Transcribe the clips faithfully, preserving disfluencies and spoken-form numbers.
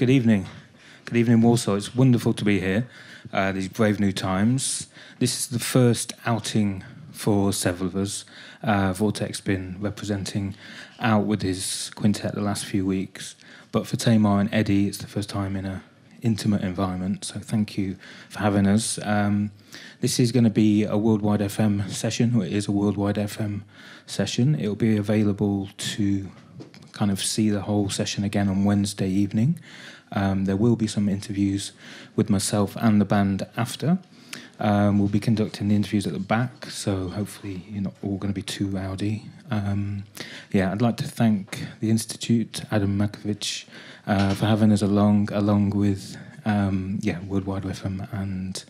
Good evening. Good evening, Warsaw. It's wonderful to be here. Uh, these brave new times. This is the first outing for several of us. Uh, Vortex been representing out with his quintet the last few weeks, but for Tamar and Eddie, it's the first time in a intimate environment. So thank you for having us. Um, this is going to be a Worldwide F M session, or it is a Worldwide F M session. It will be available to kind of see the whole session again on Wednesday evening. Um, there will be some interviews with myself and the band after. Um, we'll be conducting the interviews at the back, so hopefully you're not all going to be too rowdy. Um, yeah, I'd like to thank the Institute, Adam Mickiewicz, uh, for having us along, along with um, yeah, Worldwide F M and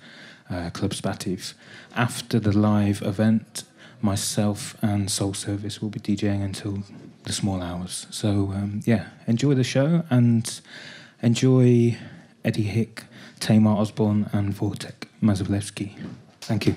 uh, Club Spatif. After the live event, myself and Soul Service will be DJing until the small hours. So um, yeah, enjoy the show and enjoy Eddie Hick, Tamar Osborne and Wojtek Mazolewski. Thank you.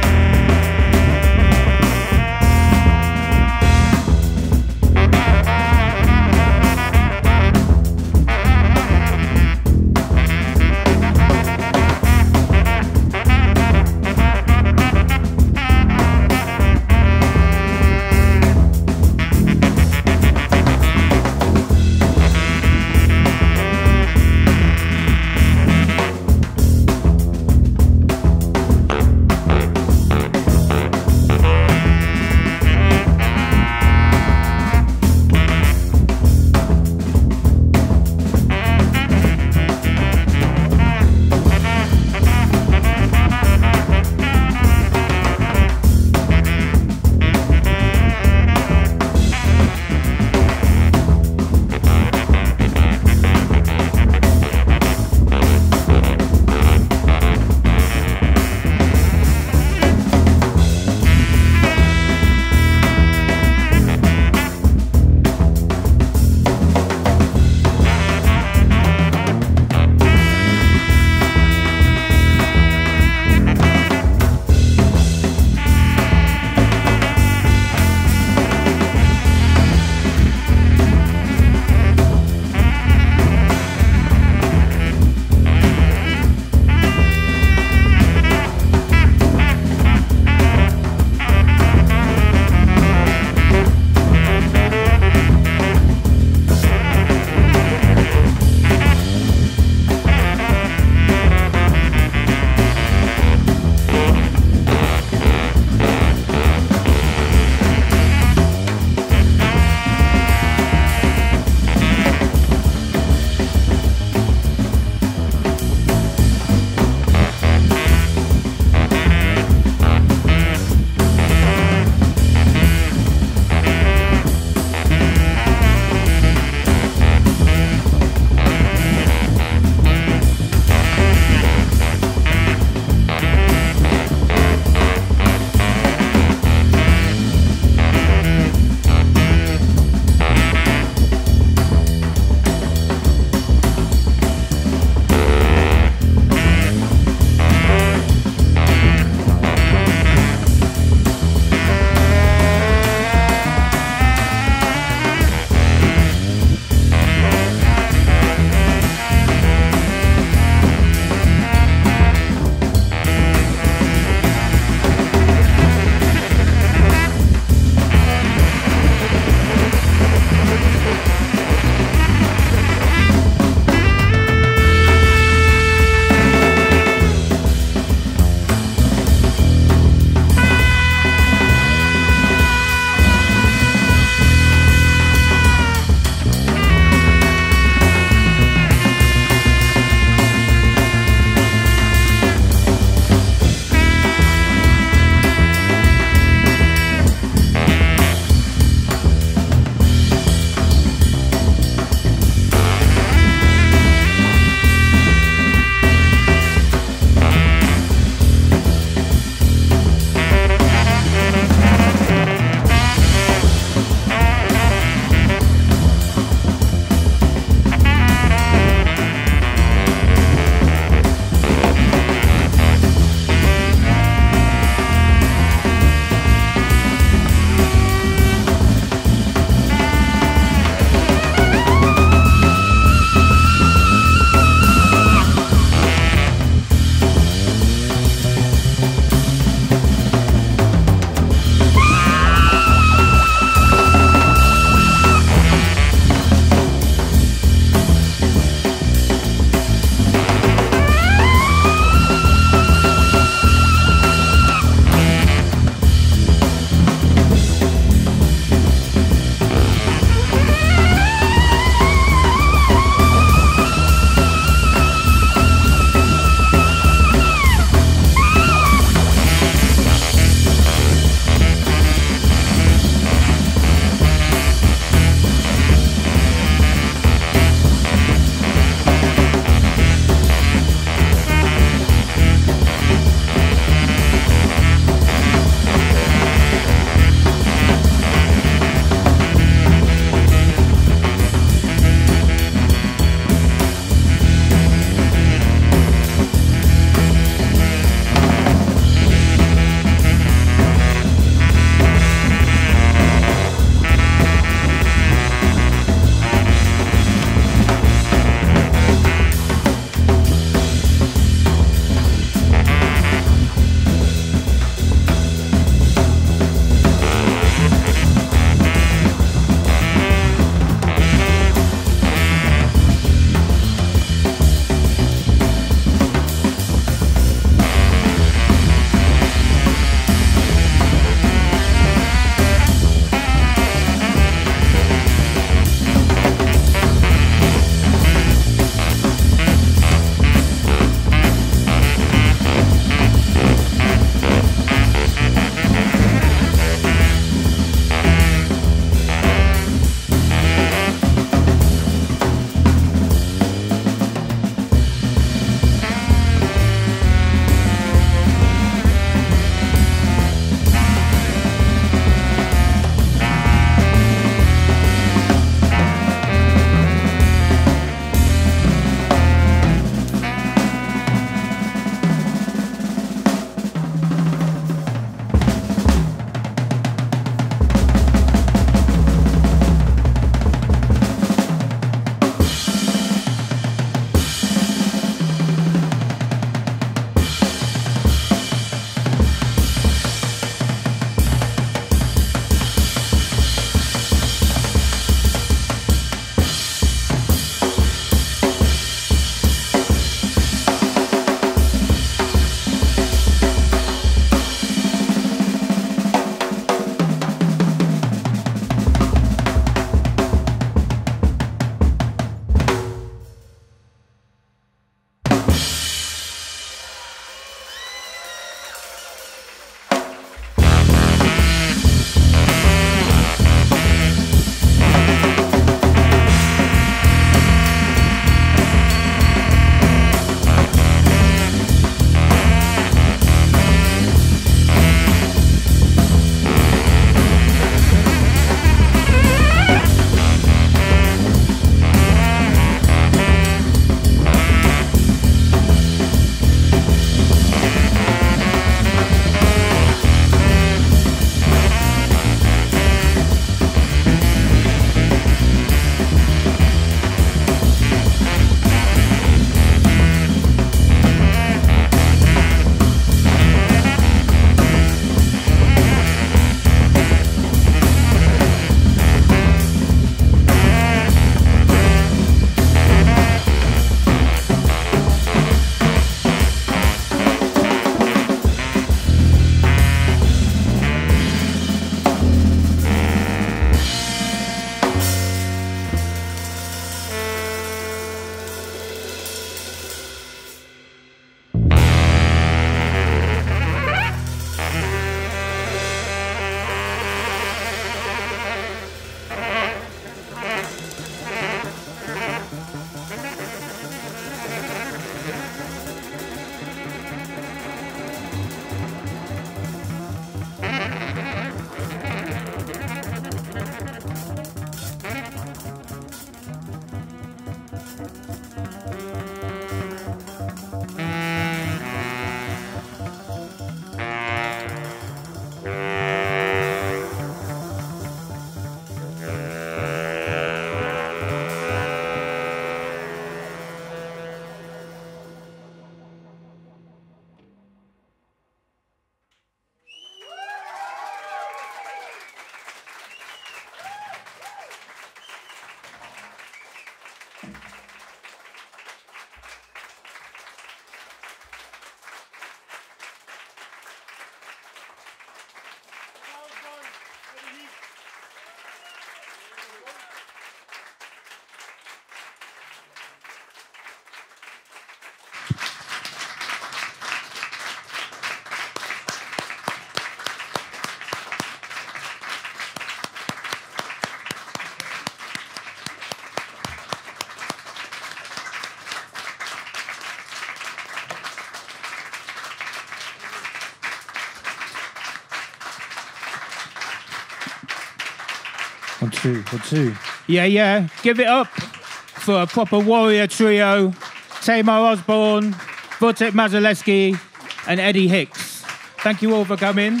One, two, one, two. Yeah, yeah. Give it up for a proper warrior trio. Tamar Osborne, Wojtek Mazolewski, and Eddie Hicks. Thank you all for coming.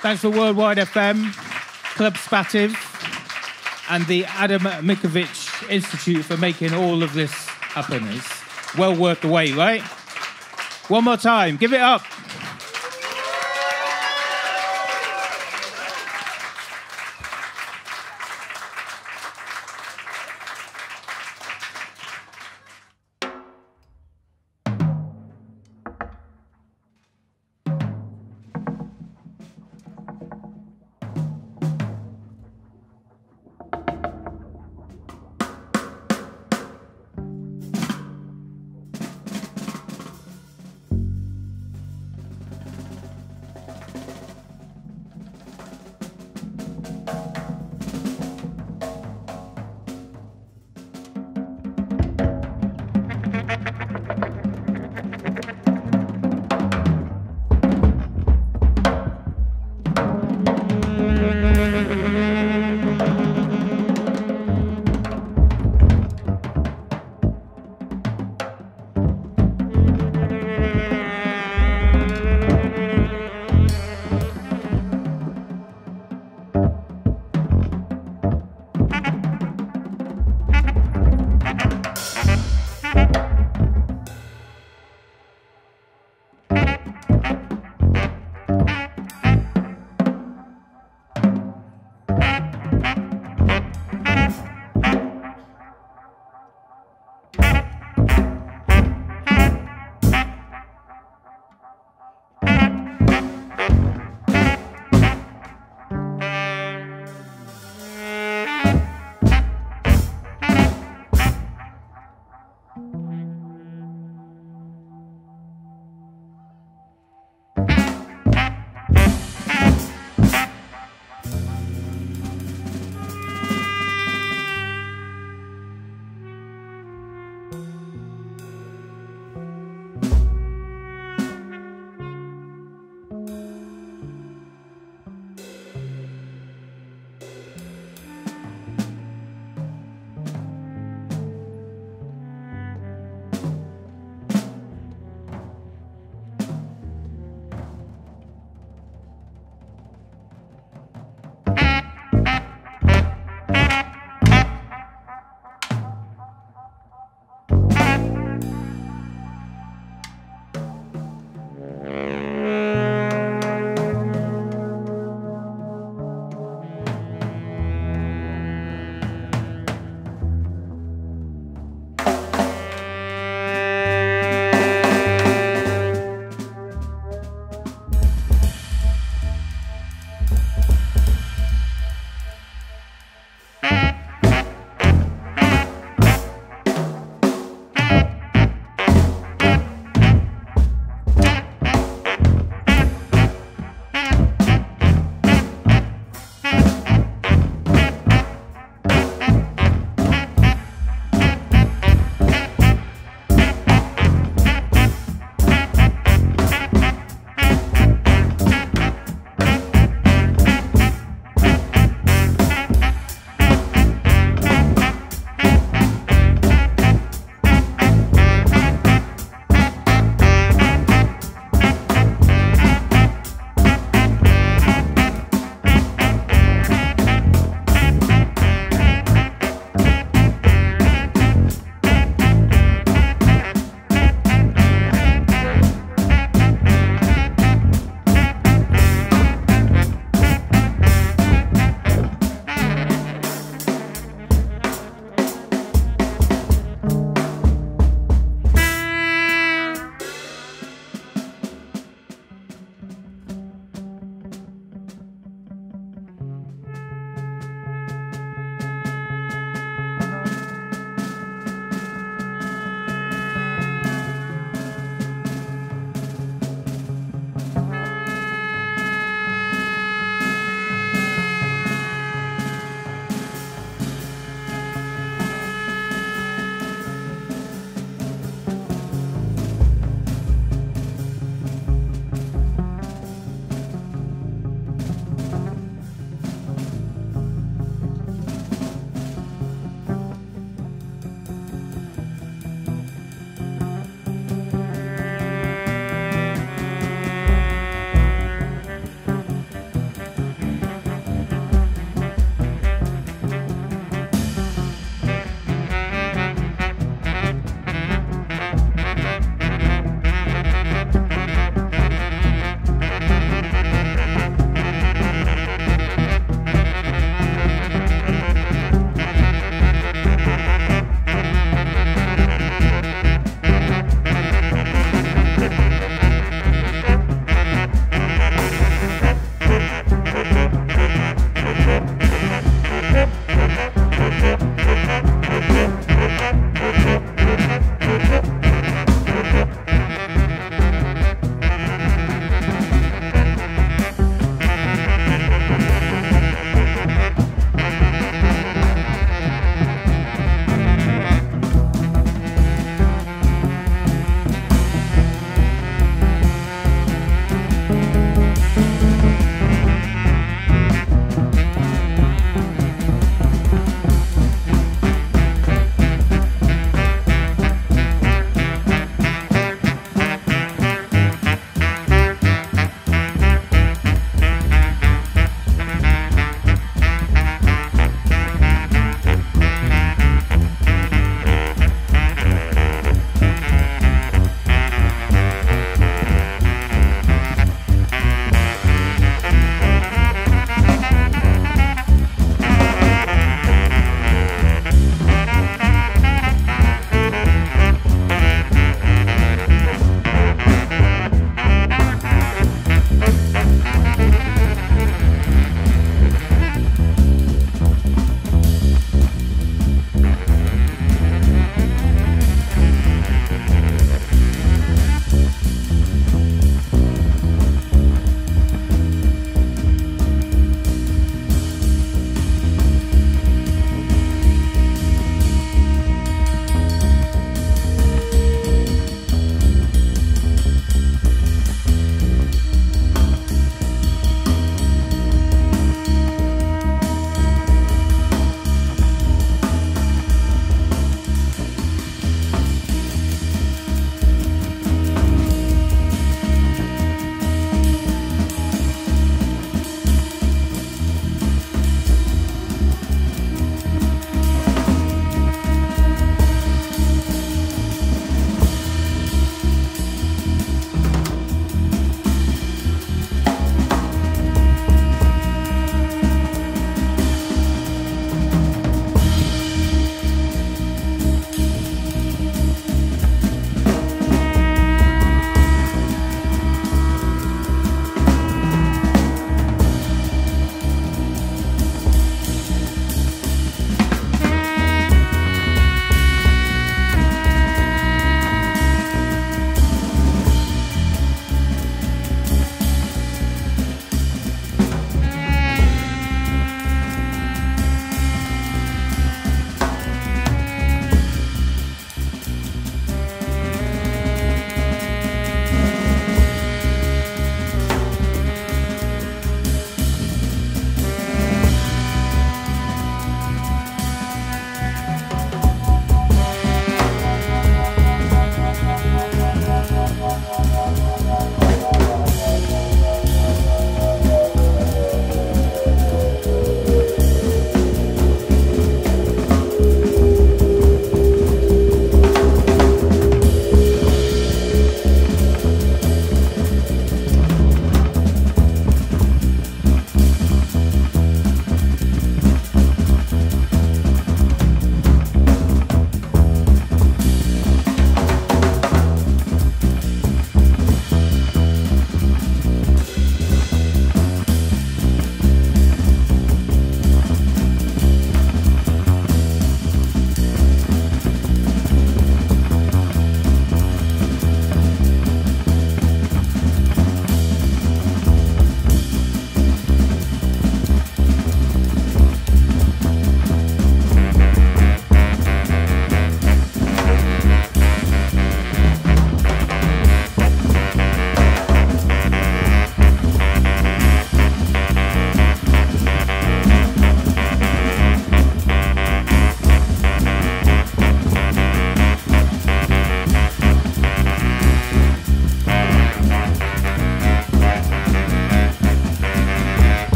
Thanks for Worldwide F M, Club Spatif, and the Adam Mickiewicz Institute for making all of this happen. It's well worth the wait, right? One more time. Give it up.